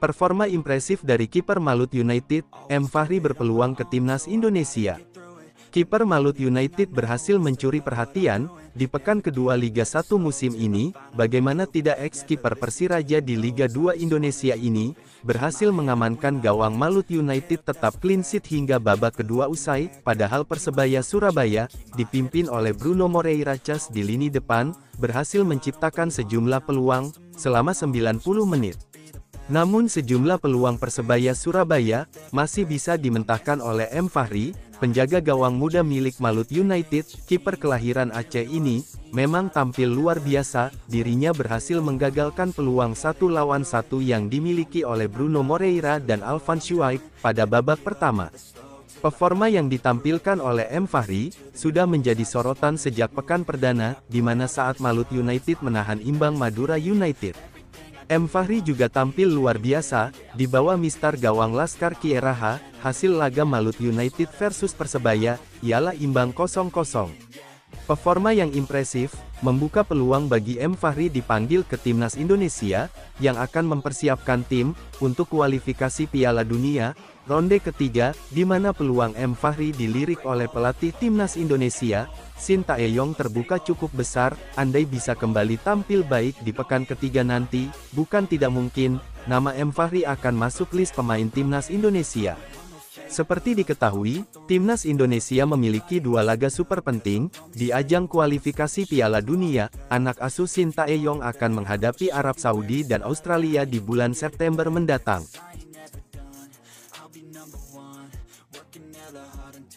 Performa impresif dari kiper Malut United, M. Fahri berpeluang ke Timnas Indonesia. Kiper Malut United berhasil mencuri perhatian di pekan kedua Liga 1 musim ini. Bagaimana tidak, ex-kiper Persiraja di Liga 2 Indonesia ini berhasil mengamankan gawang Malut United tetap clean sheet hingga babak kedua usai. Padahal Persebaya Surabaya, dipimpin oleh Bruno Moreira cas di lini depan, berhasil menciptakan sejumlah peluang selama 90 menit. Namun sejumlah peluang Persebaya Surabaya masih bisa dimentahkan oleh M. Fahri, penjaga gawang muda milik Malut United. Kiper kelahiran Aceh ini memang tampil luar biasa. Dirinya berhasil menggagalkan peluang 1 lawan 1 yang dimiliki oleh Bruno Moreira dan Alfan Shuai pada babak pertama. Performa yang ditampilkan oleh M. Fahri sudah menjadi sorotan sejak pekan perdana, di mana saat Malut United menahan imbang Madura United. M. Fahri juga tampil luar biasa di bawah mistar gawang Laskar Kieraha. Hasil laga Malut United versus Persebaya ialah imbang 0-0. Performa yang impresif membuka peluang bagi M. Fahri dipanggil ke Timnas Indonesia yang akan mempersiapkan tim untuk kualifikasi Piala Dunia ronde ketiga, di mana peluang M. Fahri dilirik oleh pelatih Timnas Indonesia, Shin Tae-yong, terbuka cukup besar. Andai bisa kembali tampil baik di pekan ketiga nanti, bukan tidak mungkin nama M. Fahri akan masuk list pemain Timnas Indonesia. Seperti diketahui, Timnas Indonesia memiliki 2 laga super penting di ajang kualifikasi Piala Dunia. Anak asuh Shin Tae-yong akan menghadapi Arab Saudi dan Australia di bulan September mendatang.